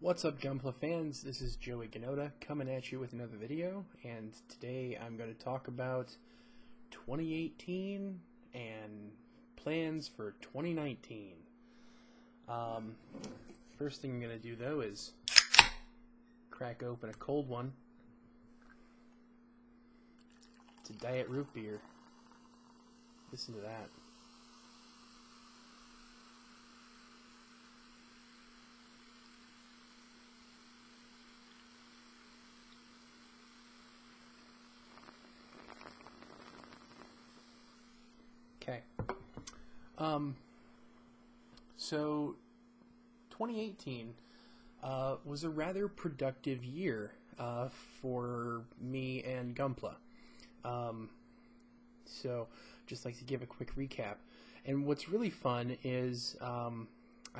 What's up, Gunpla fans? This is Joey Gunota coming at you with another video, and today I'm going to talk about 2018 and plans for 2019. First thing I'm going to do though is crack open a cold one. It's a diet root beer. Listen to that. Okay. So 2018 was a rather productive year for me and Gunpla. So just like to give a quick recap. And what's really fun is I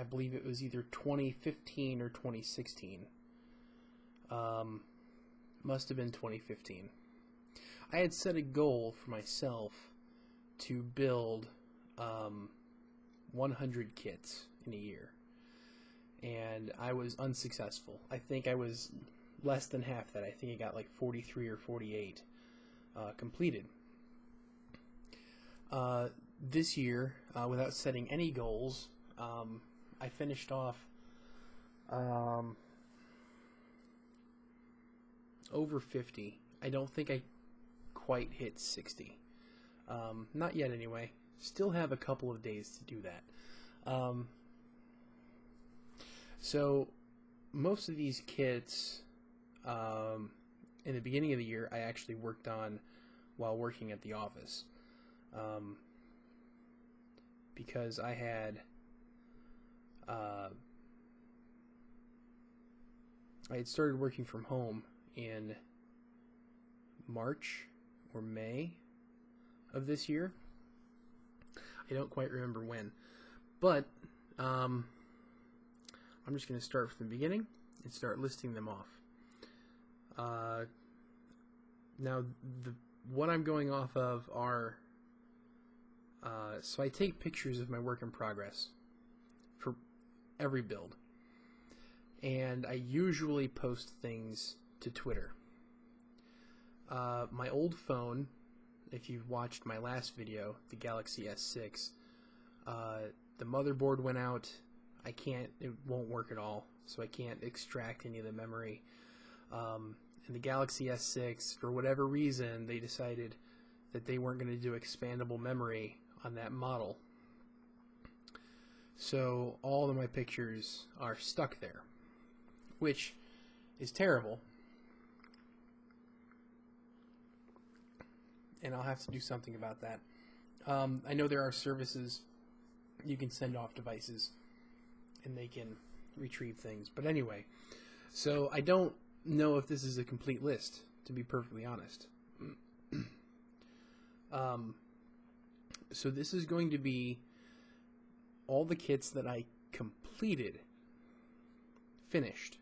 believe it was either 2015 or 2016. Must have been 2015. I had set a goal for myself to build 100 kits in a year, and I was unsuccessful. I think I was less than half that. I think I got like 43 or 48 completed. This year, without setting any goals, I finished off over 50. I don't think I quite hit 60. Not yet anyway. Still have a couple of days to do that. So most of these kits in the beginning of the year I actually worked on while working at the office, because I had started working from home in March or May of this year. I don't quite remember when, but I'm just going to start from the beginning and start listing them off. Now, what I'm going off of are, so I take pictures of my work in progress for every build, and I usually post things to Twitter. My old phone, if you've watched my last video, the Galaxy S6, the motherboard went out. I can't, it won't work at all, so I can't extract any of the memory. And the Galaxy S6, for whatever reason, they decided that they weren't going to do expandable memory on that model. So all of my pictures are stuck there, which is terrible. And I'll have to do something about that. I know there are services you can send off devices and they can retrieve things. But anyway, so I don't know if this is a complete list, to be perfectly honest. So this is going to be all the kits that I completed, finished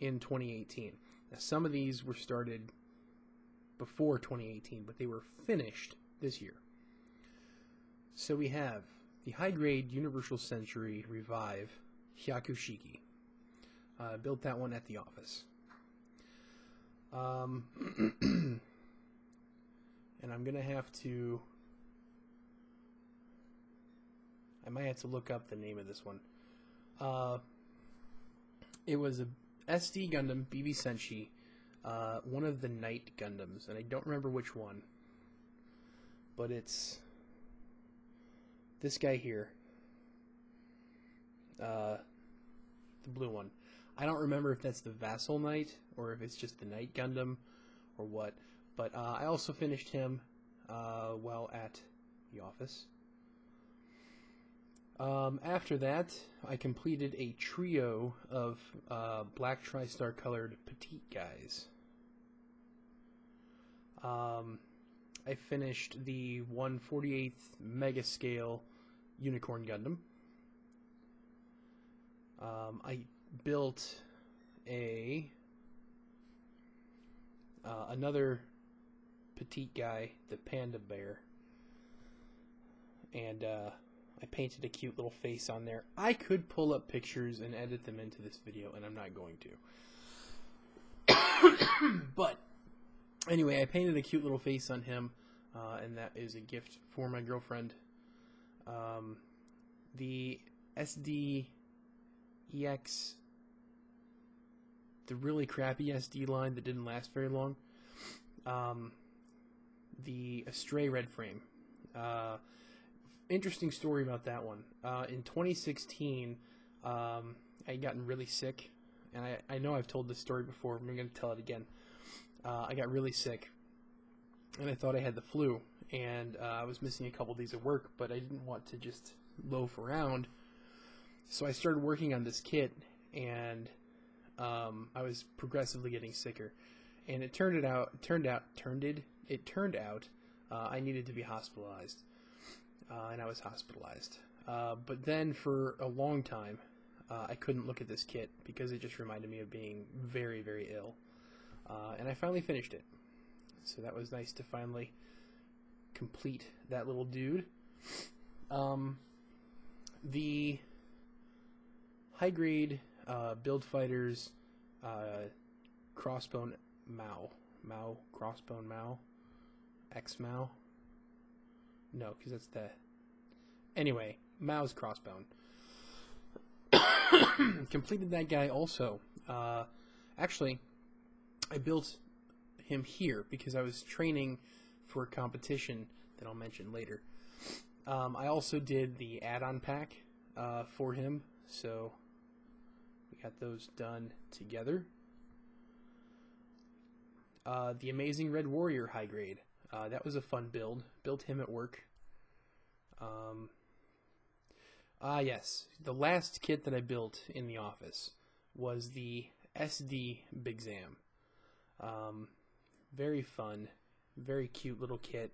in 2018. Now, some of these were started before 2018, but they were finished this year. So we have the High Grade Universal Century Revive Hyakushiki. Built that one at the office. And I'm going to have to... I might have to look up the name of this one. It was a SD Gundam, BB Senshi, one of the Knight Gundams, and I don't remember which one, but it's this guy here, the blue one. I don't remember if that's the Vassal Knight or if it's just the Knight Gundam or what, but I also finished him while at the office. After that, I completed a trio of black Tristar colored petite guys. I finished the 1/48 mega scale Unicorn Gundam. I built a another petite guy, the Panda Bear, and I painted a cute little face on there. I could pull up pictures and edit them into this video, and I'm not going to. But anyway, I painted a cute little face on him, and that is a gift for my girlfriend. The SD EX, the really crappy SD line that didn't last very long, the Astray Red Frame. Interesting story about that one. In 2016, I had gotten really sick, and I know I've told this story before, but I'm going to tell it again. I got really sick, and I thought I had the flu, and I was missing a couple days of work, but I didn't want to just loaf around, so I started working on this kit, and I was progressively getting sicker, and it turned out I needed to be hospitalized, and I was hospitalized. But then for a long time, I couldn't look at this kit because it just reminded me of being very, very ill. And I finally finished it, so that was nice to finally complete that little dude. The high grade Build Fighters Crossbone Maoh, Crossbone Maoh, X Maoh. No, because that's the. Anyway, Maoh's Crossbone. Completed that guy also. Actually, I built him here because I was training for a competition that I'll mention later. I also did the add-on pack for him, so we got those done together. The Amazing Red Warrior high grade. That was a fun build. Built him at work. Yes, the last kit that I built in the office was the SD Big Zam. Very fun, very cute little kit.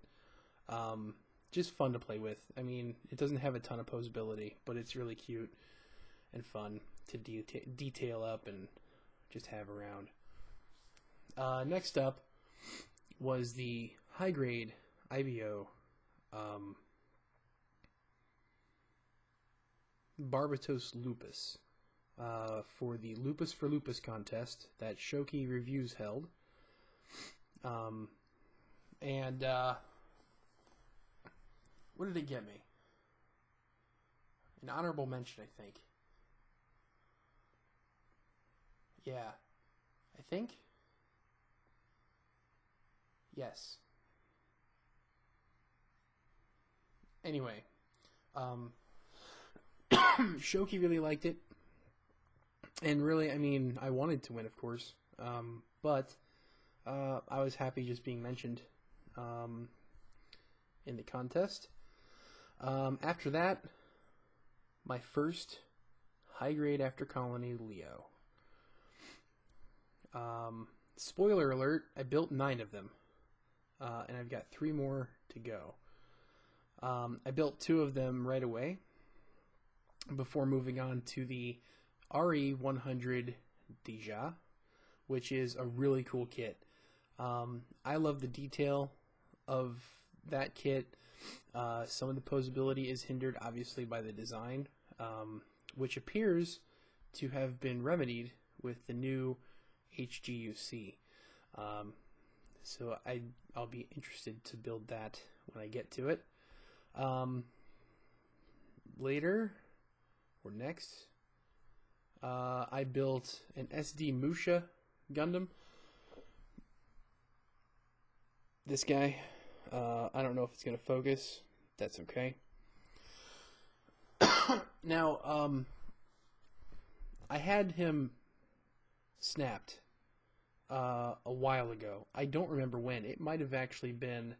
Just fun to play with. I mean, it doesn't have a ton of posability, but it's really cute and fun to detail up and just have around. Next up was the high grade IBO Barbatos Lupus for the Lupus for Lupus contest that Shoki Reviews held. What did it get me? An honorable mention, I think. Yeah. I think? Yes. Anyway. Shoki really liked it. And really, I mean, I wanted to win, of course. But I was happy just being mentioned in the contest. After that, my first high-grade After Colony Leo. Spoiler alert, I built 9 of them, and I've got 3 more to go. I built 2 of them right away before moving on to the RE100 Deja, which is a really cool kit. I love the detail of that kit. Some of the posability is hindered, obviously, by the design, which appears to have been remedied with the new HGUC. So I'll be interested to build that when I get to it. Later, or next, I built an SD Musha Gundam. This guy. I don't know if it's going to focus. That's okay. Now, I had him snapped a while ago. I don't remember when. It might have actually been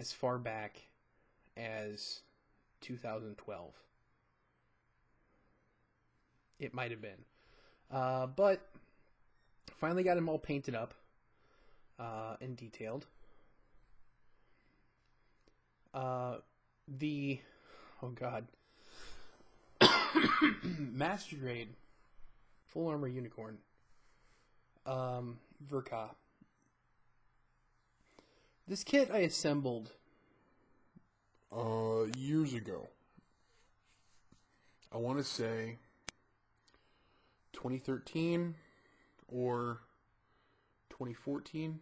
as far back as 2012. It might have been. But finally got him all painted up and detailed. Master Grade Full Armor Unicorn Verka. This kit I assembled years ago. I want to say 2013 or 2014.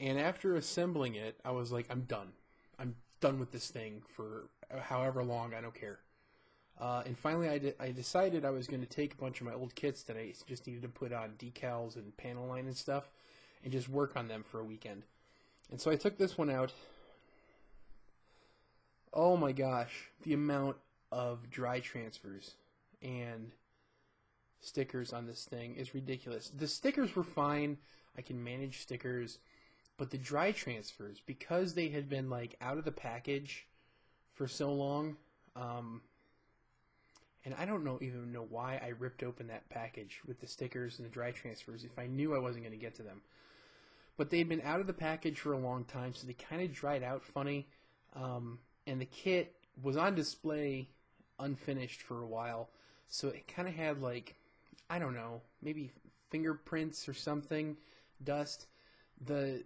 And after assembling it, I was like, I'm done. I'm done with this thing for however long. I don't care. And finally, I decided I was going to take a bunch of my old kits that I just needed to put on decals and panel line and stuff and just work on them for a weekend. And so I took this one out. Oh my gosh, the amount of dry transfers and stickers on this thing is ridiculous. The stickers were fine. I can manage stickers. But the dry transfers, because they had been like out of the package for so long, and I don't know even know why I ripped open that package with the stickers and the dry transfers if I knew I wasn't going to get to them. But they'd been out of the package for a long time, so they kind of dried out funny. And the kit was on display unfinished for a while, so it kind of had like, I don't know, maybe fingerprints or something, dust. The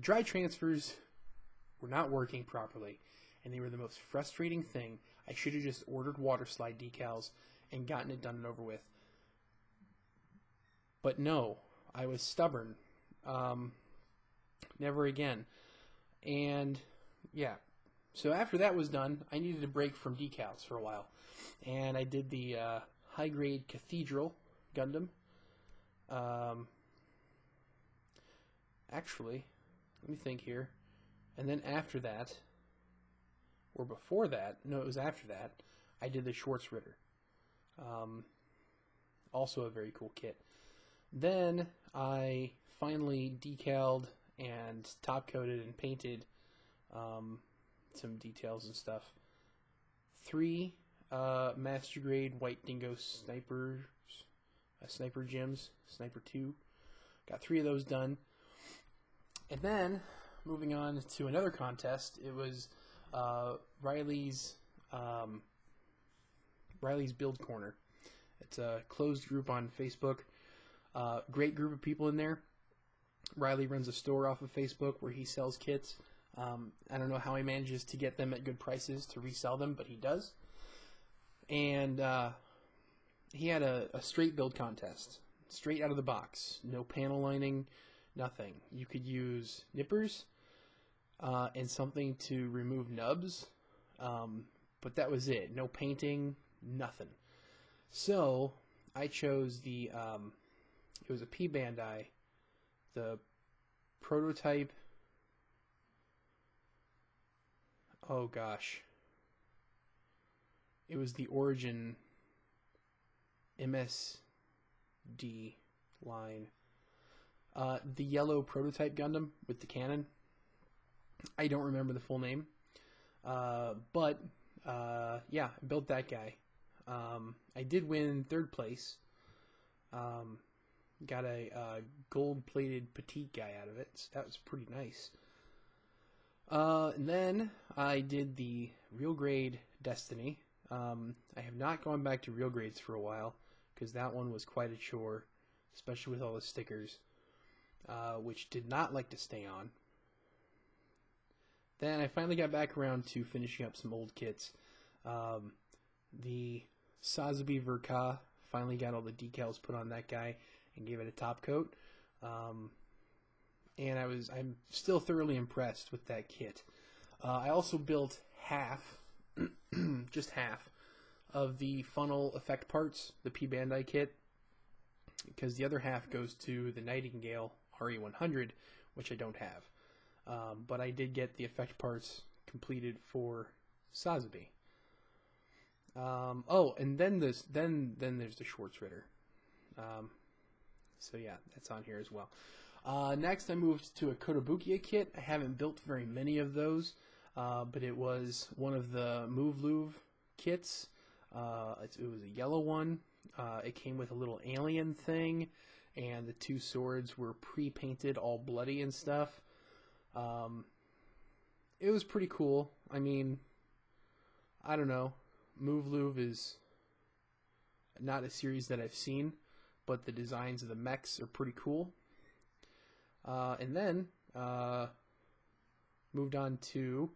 dry transfers were not working properly, and they were the most frustrating thing. I should have just ordered water slide decals and gotten it done and over with. But no, I was stubborn. Never again. And yeah, so after that was done, I needed a break from decals for a while. And I did the High Grade Cathedral Gundam. Actually, let me think here. And then after that, or before that, no, it was after that, I did the Schwartz Ritter. Also a very cool kit. Then I finally decaled and top-coated and painted some details and stuff. 3 Master Grade White Dingo Snipers, Sniper Gems, Sniper 2. Got 3 of those done. And then, moving on to another contest, it was Riley's Build Corner. It's a closed group on Facebook. Great group of people in there. Riley runs a store off of Facebook where he sells kits. I don't know how he manages to get them at good prices to resell them, but he does. And he had a straight build contest, straight out of the box, no panel lining. Nothing. You could use nippers and something to remove nubs, but that was it. No painting, nothing. So I chose the, it was a P-Bandai, the prototype, oh gosh, it was the Origin MSD line. The yellow prototype Gundam with the cannon. I don't remember the full name. Yeah, I built that guy. I did win 3rd place. Got a gold-plated petite guy out of it. So that was pretty nice. And then I did the Real Grade Destiny. I have not gone back to Real Grades for a while because that one was quite a chore, especially with all the stickers. Which did not like to stay on. Then I finally got back around to finishing up some old kits. The Sazabi Verka, finally got all the decals put on that guy and gave it a top coat. And I'm still thoroughly impressed with that kit. I also built half, just half, of the funnel effect parts, the P-Bandai kit, because the other half goes to the Nightingale RE100, which I don't have. But I did get the effect parts completed for Sazabi. Oh, and then there's the Schwartz Ritter. So yeah, that's on here as well. Next I moved to a Kotobukiya kit. I haven't built very many of those, but it was one of the MoveLuv kits. It was a yellow one. It came with a little alien thing, and the 2 swords were pre-painted, all bloody and stuff. It was pretty cool. I mean, I don't know. MoveLuv is not a series that I've seen, but the designs of the mechs are pretty cool. And then moved on to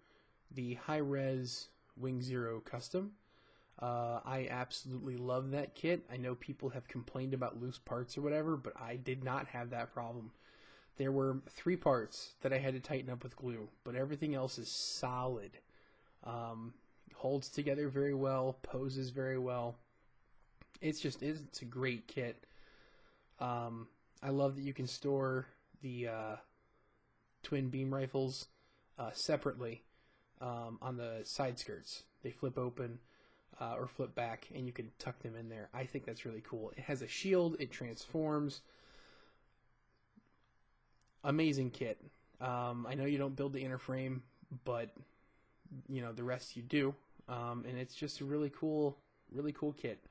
the high-res Wing Zero Custom. I absolutely love that kit. I know people have complained about loose parts or whatever, but I did not have that problem. There were 3 parts that I had to tighten up with glue, but everything else is solid. Holds together very well, poses very well. It's a great kit. I love that you can store the twin beam rifles separately on the side skirts. They flip open or flip back, and you can tuck them in there. I think that's really cool. It has a shield. It transforms. Amazing kit. I know you don't build the inner frame, but you know the rest you do, and it's just a really cool kit.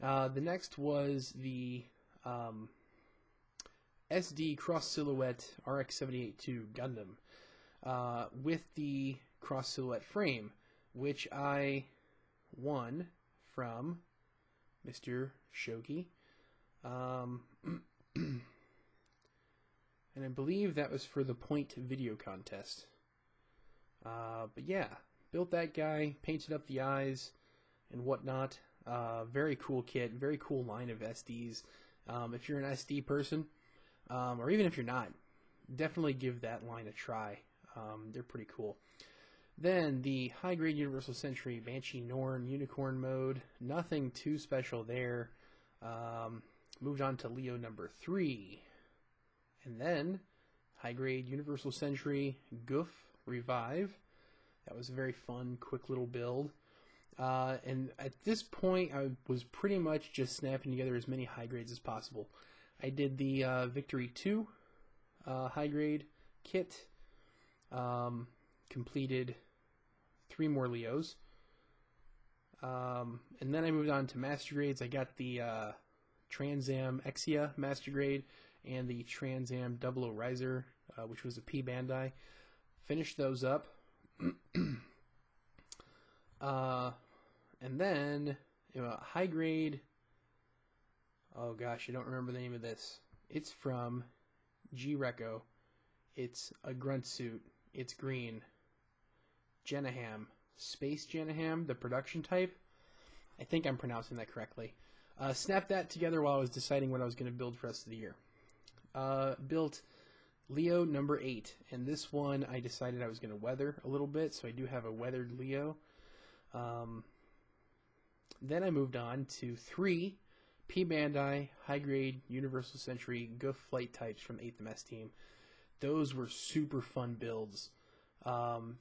The next was the SD cross-silhouette RX-78-2 Gundam with the cross-silhouette frame, which I won from Mr. Shoki. And I believe that was for the Point video contest. But yeah, built that guy, painted up the eyes and whatnot. Very cool kit, very cool line of SDs. If you're an SD person, or even if you're not, definitely give that line a try. They're pretty cool. Then the high-grade Universal Century Banshee Norn Unicorn mode. Nothing too special there. Moved on to Leo number 3. And then high-grade Universal Century Goof Revive. That was a very fun, quick little build. And at this point, I was pretty much just snapping together as many high grades as possible. I did the Victory 2 high grade kit, completed 3 more Leos, and then I moved on to Master Grades. I got the Trans Am Exia Master Grade and the Trans Am 00 Riser, which was a P-Bandai. Finished those up. And then high grade, oh gosh, I don't remember the name of this. It's from G-Reco. It's a grunt suit. It's green. Jenaham. Space Jenaham, the production type. I think I'm pronouncing that correctly. Snapped that together while I was deciding what I was going to build for the rest of the year. Built Leo number 8. And this one I decided I was going to weather a little bit, so I do have a weathered Leo. Then I moved on to 3 P-Bandai high-grade Universal Century Goof Flight types from 8th MS Team. Those were super fun builds.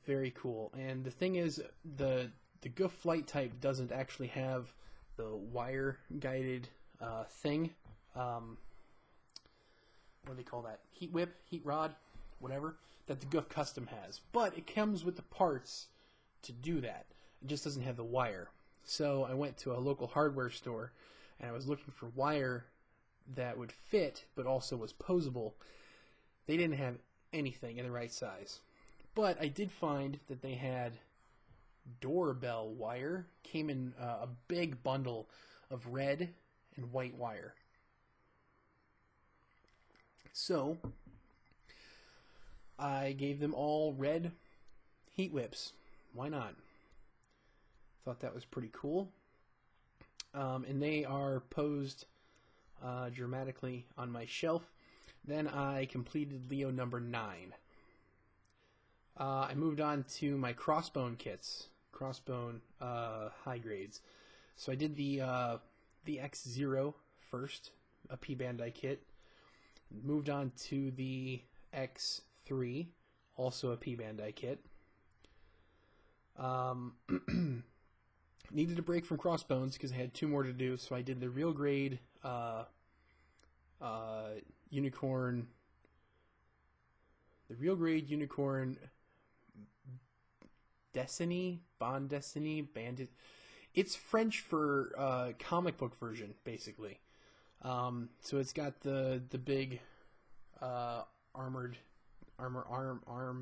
Very cool. And the thing is, the Goof Flight type doesn't actually have the wire-guided thing. What do they call that? Heat whip, heat rod, whatever, that the Goof Custom has. But it comes with the parts to do that. It just doesn't have the wire. So I went to a local hardware store and I was looking for wire that would fit but also was posable. They didn't have anything in the right size. But I did find that they had doorbell wire. Came in a big bundle of red and white wire. So I gave them all red heat whips. Why not? Thought that was pretty cool. And they are posed dramatically on my shelf. Then I completed Leo number 9. I moved on to my Crossbone kits, Crossbone high grades. So I did the X0 first, a P-Bandai kit. Moved on to the X3, also a P-Bandai kit. Needed a break from Crossbones because I had 2 more to do, so I did the Real Grade Unicorn, Destiny, Bond Destiny, Bandit. It's French for comic book version, basically. So it's got the big armored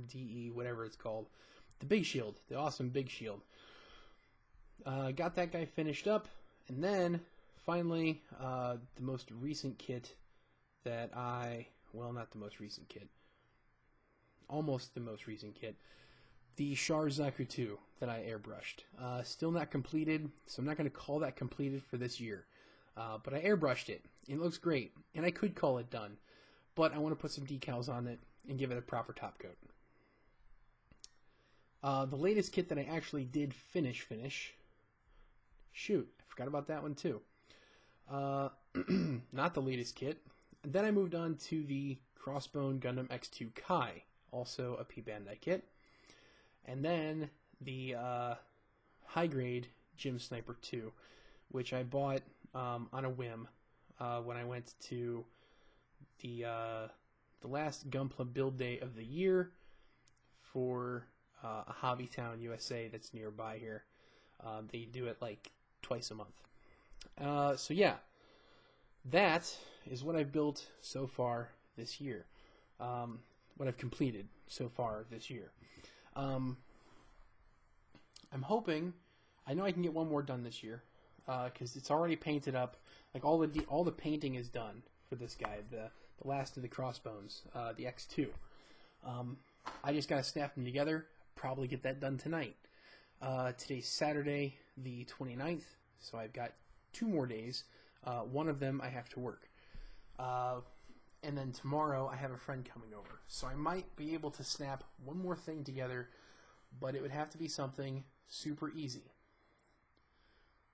DE, whatever it's called, the big shield, the awesome big shield. Got that guy finished up, and then finally the most recent kit that I, well, not the most recent kit, almost the most recent kit, the Charzaku 2 that I airbrushed. Still not completed, so I'm not going to call that completed for this year. But I airbrushed it. It looks great, and I could call it done. But I want to put some decals on it and give it a proper top coat. The latest kit that I actually did finish. Shoot, I forgot about that one too. Not the latest kit. Then I moved on to the Crossbone Gundam X2 Kai, also a P-Bandai kit. And then the High Grade Gym Sniper 2, which I bought on a whim when I went to the last Gunpla build day of the year for a Hobby Town USA that's nearby here. They do it like twice a month. So yeah, that is what I've built so far this year. What I've completed so far this year. I'm hoping, I know I can get one more done this year, because it's already painted up. Like all the painting is done for this guy, the last of the Crossbones, the X2. I just gotta snap them together. Probably get that done tonight. Today's Saturday, the 29th, so I've got 2 more days. One of them I have to work. And then tomorrow I have a friend coming over. So I might be able to snap one more thing together, but it would have to be something super easy.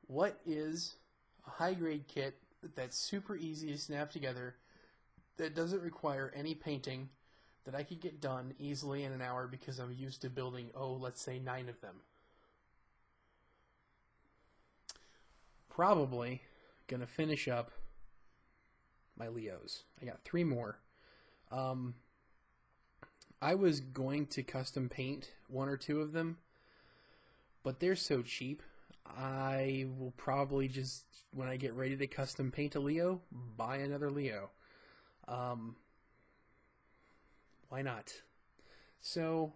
What is a high-grade kit that's super easy to snap together, that doesn't require any painting, that I could get done easily in an hour because I'm used to building, oh, let's say 9 of them? Probably gonna finish up my Leos. I got 3 more. I was going to custom paint 1 or 2 of them, but they're so cheap. I will probably just, when I get ready to custom paint a Leo, buy another Leo. Why not? So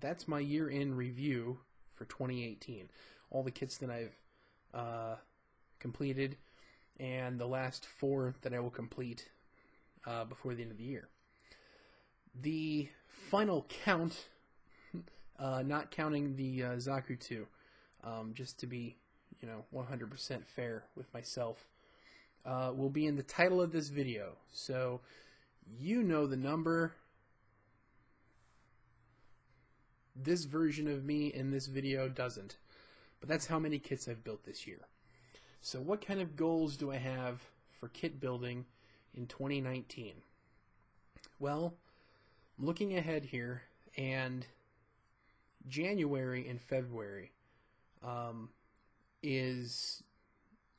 that's my year-end review for 2018. All the kits that I've completed, and the last 4 that I will complete before the end of the year. The final count, not counting the Zaku 2, just to be, 100% fair with myself, will be in the title of this video. So you know the number. This version of me in this video doesn't. But that's how many kits I've built this year. So what kind of goals do I have for kit building in 2019? Well, I'm looking ahead here, and January and February is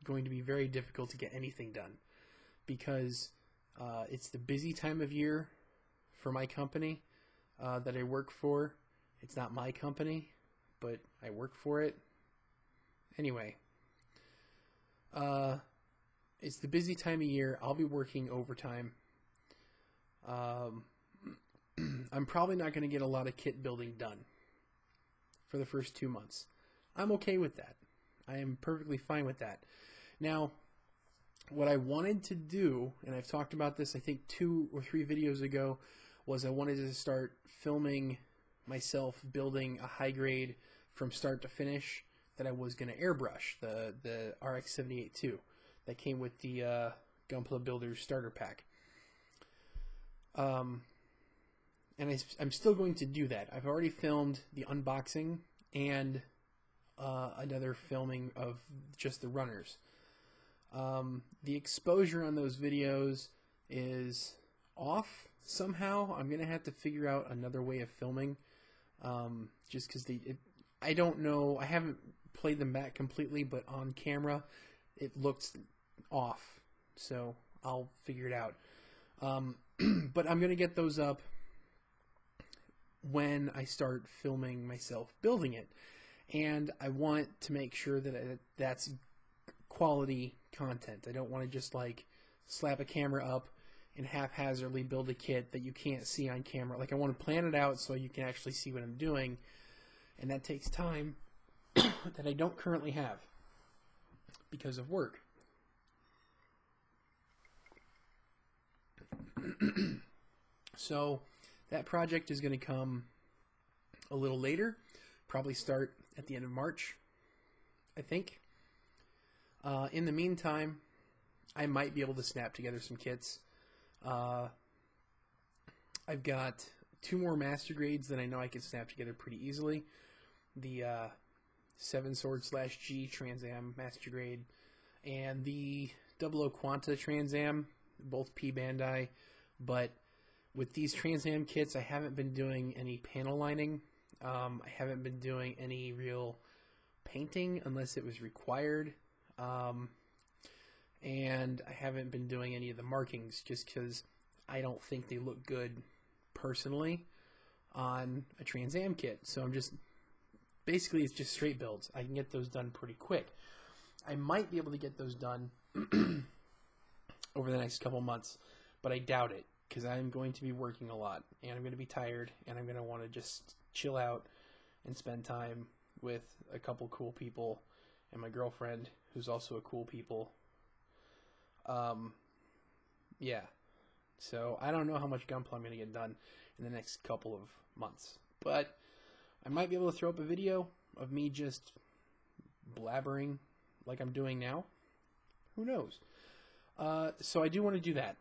going to be very difficult to get anything done, because it's the busy time of year for my company that I work for. It's not my company, but I work for it. Anyway, it's the busy time of year. I'll be working overtime. I'm probably not going to get a lot of kit building done for the first 2 months. I'm okay with that. I am perfectly fine with that. Now, what I wanted to do, and I've talked about this I think 2 or 3 videos ago, was I wanted to start filming myself building a high grade from start to finish that I was going to airbrush, the RX-78-2 that came with the Gunpla Builders starter pack. And I'm still going to do that. I've already filmed the unboxing and another filming of just the runners. The exposure on those videos is off somehow. I'm going to have to figure out another way of filming, just because I don't know. I haven't played them back completely, but on camera it looks off, so I'll figure it out. But I'm going to get those up when I start filming myself building it, and I want to make sure that that's quality content. I don't want to just like slap a camera up and haphazardly build a kit that you can't see on camera. Like, I want to plan it out so you can actually see what I'm doing, and that takes time that I don't currently have because of work. So that project is going to come a little later. Probably start at the end of March, I think. In the meantime, I might be able to snap together some kits. I've got 2 more Master Grades that I know I can snap together pretty easily. The Seven Sword / G Trans Am Master Grade and the 00 Quanta Trans Am, both P-Bandai. But with these Trans Am kits, I haven't been doing any panel lining. I haven't been doing any real painting unless it was required. And I haven't been doing any of the markings just because I don't think they look good personally on a Trans Am kit. So I'm just basically, it's just straight builds. I can get those done pretty quick. I might be able to get those done over the next couple months, but I doubt it because I'm going to be working a lot and I'm going to be tired and I'm going to want to just chill out and spend time with a couple cool people and my girlfriend, who's also a cool people. Yeah. So I don't know how much Gunpla I'm going to get done in the next couple of months, but I might be able to throw up a video of me just blabbering like I'm doing now. Who knows? So I do want to do that.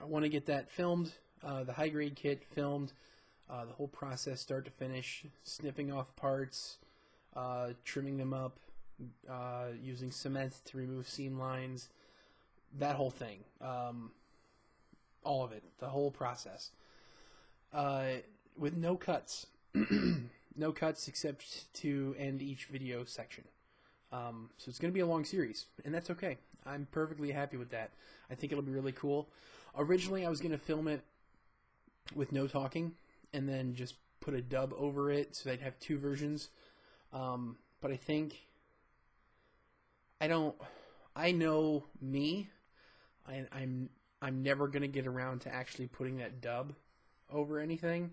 I want to get that filmed, the high grade kit filmed, the whole process start to finish, snipping off parts, trimming them up, using cement to remove seam lines, that whole thing. All of it, the whole process, with no cuts, no cuts except to end each video section. So it's going to be a long series, and that's okay. I'm perfectly happy with that. I think it'll be really cool. Originally, I was going to film it with no talking and then just put a dub over it so they'd have 2 versions. But I think I know me, and I'm never going to get around to actually putting that dub over anything.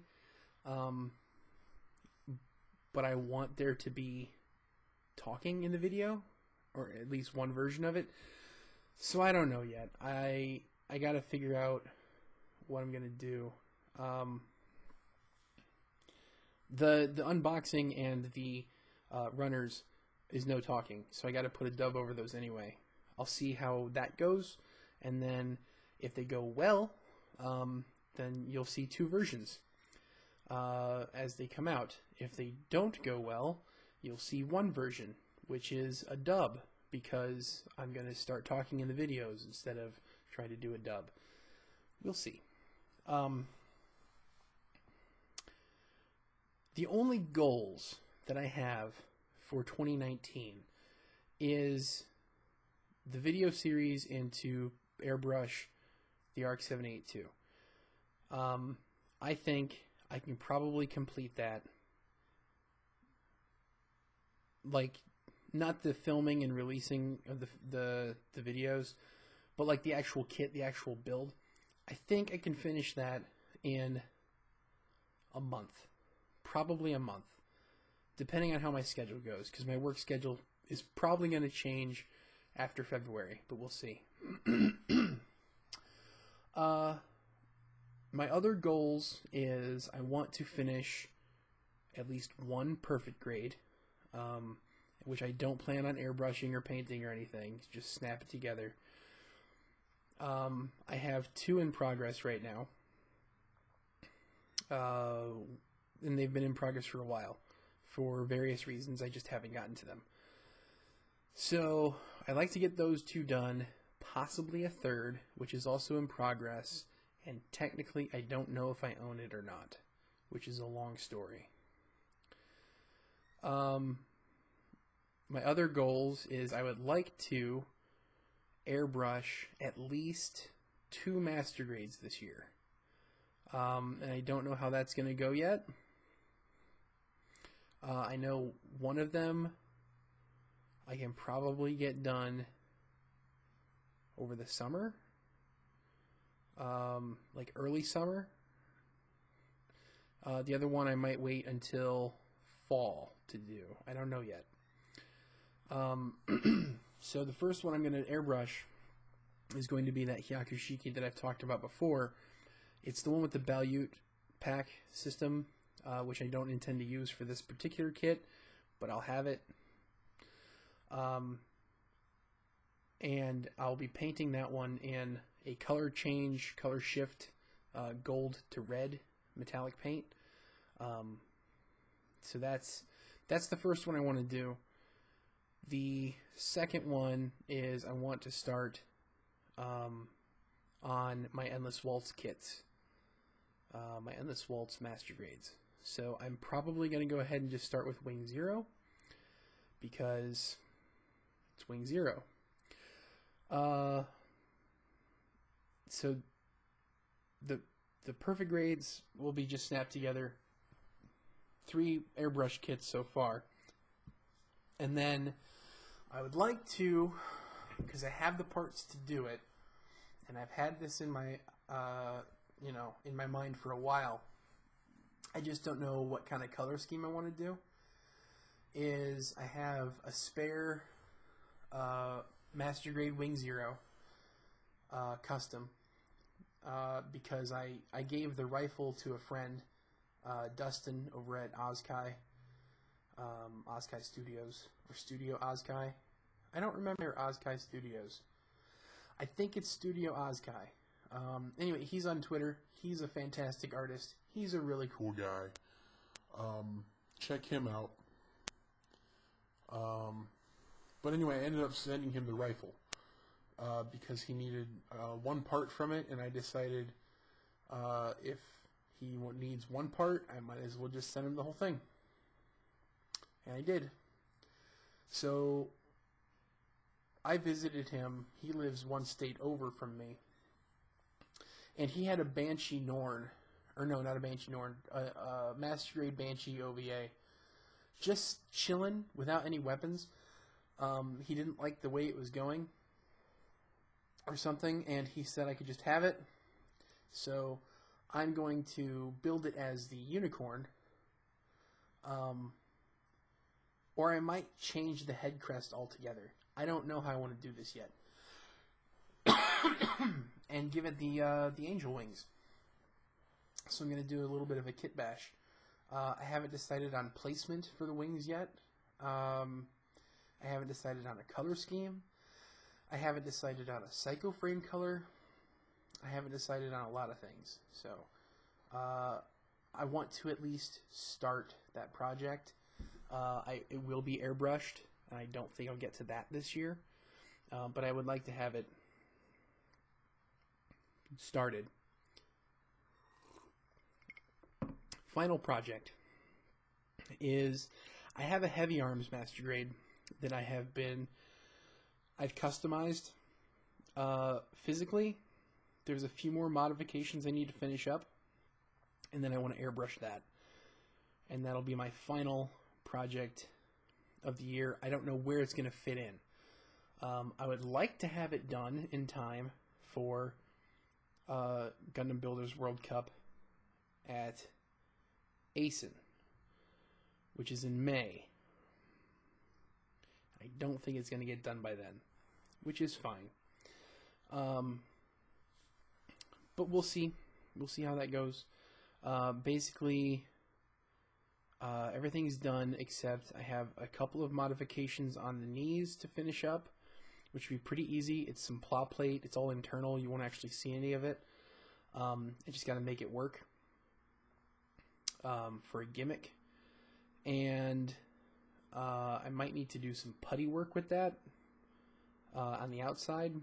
But I want there to be talking in the video, or at least one version of it. So I don't know yet. I got to figure out what I'm going to do. The unboxing and the runners is no talking. So I got to put a dub over those anyway. I'll see how that goes. And then if they go well, then you'll see 2 versions as they come out. If they don't go well, you'll see 1 version, which is a dub, because I'm going to start talking in the videos instead of trying to do a dub. We'll see. The only goals that I have for 2019 is the video series and to airbrush the RX-78-2. I think I can probably complete that. Like, not the filming and releasing of the videos, but like the actual kit, the actual build. I think I can finish that in a month. Probably a month. Depending on how my schedule goes, because my work schedule is probably going to change after February, but we'll see. My other goals is I want to finish at least 1 perfect grade, which I don't plan on airbrushing or painting or anything. Just snap it together. I have 2 in progress right now, and they've been in progress for a while. For various reasons, I just haven't gotten to them. So I'd like to get those 2 done, possibly a 3rd, which is also in progress. And technically, I don't know if I own it or not, which is a long story. My other goals is I would like to airbrush at least 2 Master Grades this year. And I don't know how that's going to go yet. I know one of them I can probably get done over the summer. Like early summer. The other one I might wait until fall to do. I don't know yet. So the first one I'm going to airbrush is going to be that Hyakushiki that I've talked about before. It's the one with the Balyut pack system. which I don't intend to use for this particular kit, but I'll have it. And I'll be painting that one in a color change, color shift, gold to red metallic paint. So that's the first one I want to do. The second one is I want to start on my Endless Waltz kits, my Endless Waltz Master Grades. So I'm probably going to go ahead and just start with Wing Zero, because it's Wing Zero. So the perfect grades will be just snapped together. 3 airbrush kits so far. And then I would like to, because I have the parts to do it, and I've had this in my, in my mind for a while, I just don't know what kind of color scheme I want to do, is I have a spare Master Grade Wing Zero custom, because I gave the rifle to a friend, Dustin, over at Ozkai, Ozkai Studios, or Studio Ozkai. I don't remember Ozkai Studios. I think it's Studio Ozkai. Anyway, he's on Twitter. He's a fantastic artist. He's a really cool guy. Check him out. But anyway, I ended up sending him the rifle because he needed one part from it, and I decided if he needs one part, I might as well just send him the whole thing. And I did. So I visited him. He lives one state over from me. And he had a Banshee Norn. Or no, not a Banshee Norn. A Master Grade Banshee OVA. Just chilling without any weapons. He didn't like the way it was going or something. And he said I could just have it. So I'm going to build it as the Unicorn. Or I might change the head crest altogether. I don't know how I want to do this yet. And give it the angel wings. So I'm going to do a little bit of a kit bash. I haven't decided on placement for the wings yet. I haven't decided on a color scheme. I haven't decided on a psycho frame color. I haven't decided on a lot of things. So I want to at least start that project. It will be airbrushed, and I don't think I'll get to that this year, but I would like to have it started. Final project is I have a Heavy Arms Master Grade that I've customized physically. There's a few more modifications I need to finish up, and then I want to airbrush that, and that'll be my final project of the year. I don't know where it's going to fit in. I would like to have it done in time for Gundam Builders World Cup at ASIN, which is in May. I don't think it's going to get done by then, which is fine. But we'll see. We'll see how that goes. Basically, everything's done except I have a couple of modifications on the knees to finish up, which would be pretty easy. It's some plot plate. It's all internal. You won't actually see any of it. I just got to make it work for a gimmick. And I might need to do some putty work with that on the outside,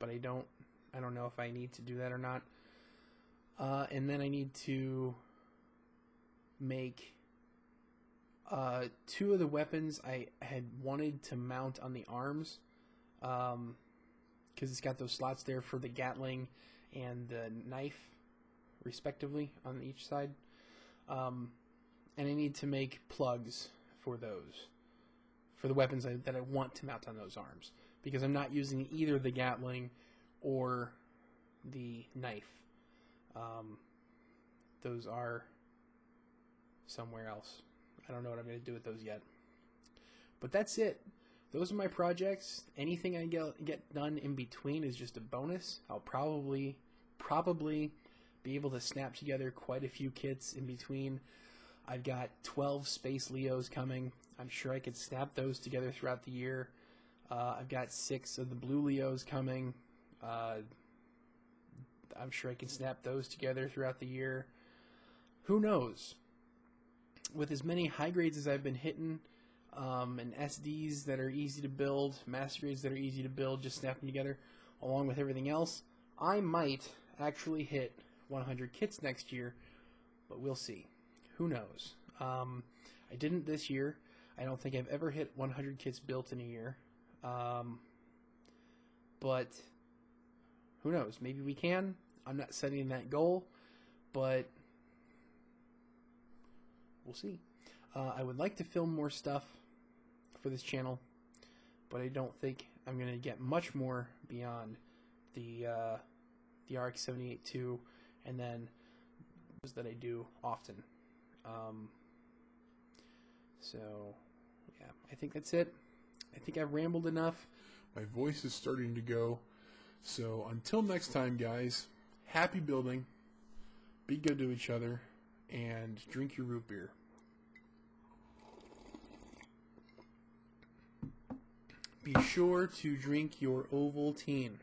but I don't know if I need to do that or not. And then I need to make... 2 of the weapons I had wanted to mount on the arms, because it's got those slots there for the Gatling and the knife, respectively, on each side. And I need to make plugs for those, for the weapons that I want to mount on those arms, because I'm not using either the Gatling or the knife. Those are somewhere else. I don't know what I'm going to do with those yet. But that's it. Those are my projects. Anything I get done in between is just a bonus. I'll probably be able to snap together quite a few kits in between. I've got 12 Space Leos coming. I'm sure I could snap those together throughout the year. I've got 6 of the Blue Leos coming. I'm sure I can snap those together throughout the year. Who knows? With as many high grades as I've been hitting, and SDs that are easy to build, Master Grades that are easy to build, just snapping together, along with everything else, I might actually hit 100 kits next year, but we'll see. Who knows? I didn't this year. I don't think I've ever hit 100 kits built in a year. But who knows? Maybe we can. I'm not setting that goal, but we'll see. I would like to film more stuff for this channel, but I don't think I'm going to get much more beyond the RX-78-2 and then those that I do often. So, yeah, I think that's it. I think I've rambled enough. My voice is starting to go. So until next time, guys, happy building, be good to each other, and drink your root beer. Be sure to drink your Ovaltine.